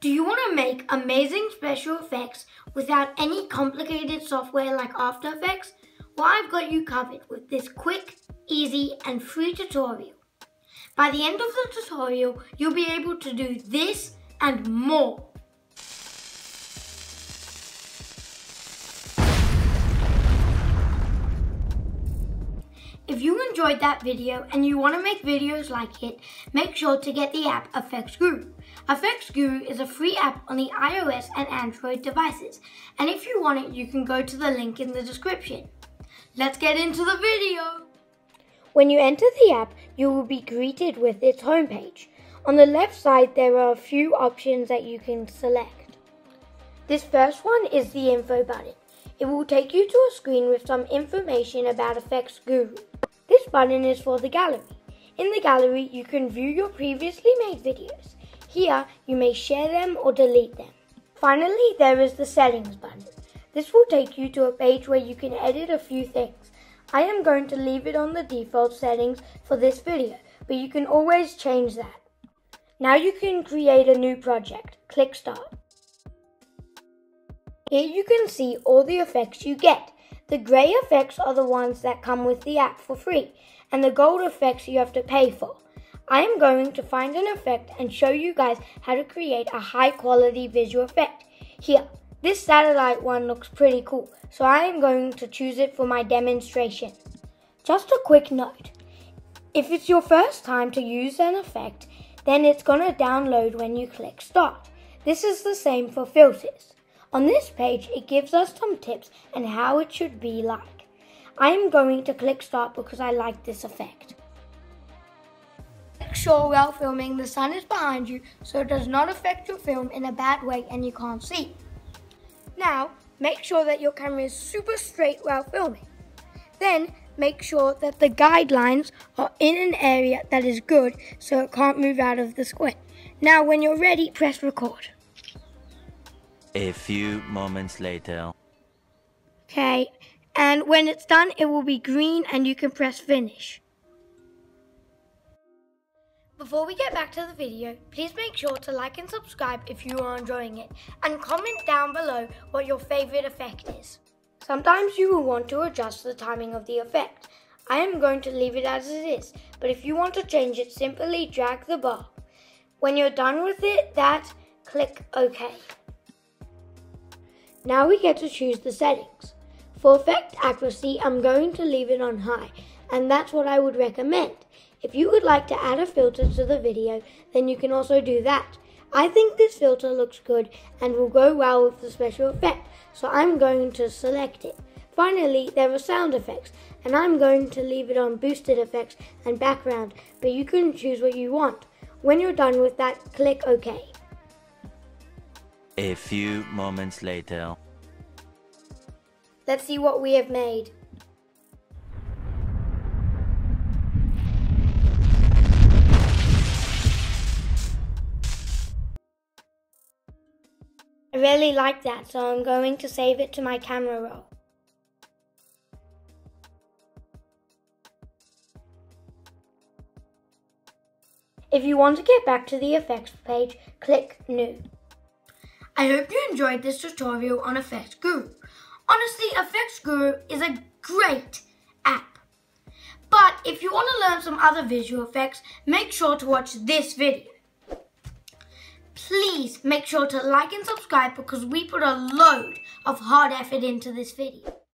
Do you want to make amazing special effects without any complicated software like After Effects? Well, I've got you covered with this quick, easy and free tutorial. By the end of the tutorial, you'll be able to do this and more. If you enjoyed that video and you want to make videos like it, make sure to get the app FXGuru. FXGuru is a free app on the iOS and Android devices, and if you want it, you can go to the link in the description. Let's get into the video! When you enter the app, you will be greeted with its homepage. On the left side, there are a few options that you can select. This first one is the info button. It will take you to a screen with some information about FXGuru. This button is for the gallery. In the gallery, you can view your previously made videos. Here, you may share them or delete them. Finally, there is the settings button. This will take you to a page where you can edit a few things. I am going to leave it on the default settings for this video, but you can always change that. Now you can create a new project. Click Start. Here you can see all the effects you get. The grey effects are the ones that come with the app for free, and the gold effects you have to pay for. I am going to find an effect and show you guys how to create a high quality visual effect. Here, this satellite one looks pretty cool, so I am going to choose it for my demonstration. Just a quick note, if it's your first time to use an effect, then it's going to download when you click Start. This is the same for filters. On this page, it gives us some tips and how it should be like. I am going to click Start because I like this effect. Make sure while filming the sun is behind you so it does not affect your film in a bad way and you can't see. Now, make sure that your camera is super straight while filming. Then, make sure that the guidelines are in an area that is good so it can't move out of the square. Now, when you're ready, press record. A few moments later. Okay, and when it's done, it will be green and you can press finish. Before we get back to the video, please make sure to like and subscribe if you are enjoying it, and comment down below what your favorite effect is. Sometimes you will want to adjust the timing of the effect. I am going to leave it as it is, but if you want to change it, simply drag the bar. When you're done with it, click OK. Now we get to choose the settings. For effect accuracy, I'm going to leave it on high, and that's what I would recommend. If you would like to add a filter to the video, then you can also do that. I think this filter looks good and will go well with the special effect, so I'm going to select it. Finally, there are sound effects, and I'm going to leave it on boosted effects and background, but you can choose what you want. When you're done with that, click OK. A few moments later. Let's see what we have made. I really like that, so I'm going to save it to my camera roll. If you want to get back to the effects page, click New. I hope you enjoyed this tutorial on FXGuru. Honestly, FXGuru is a great app. But if you want to learn some other visual effects, make sure to watch this video. Please make sure to like and subscribe because we put a load of hard effort into this video.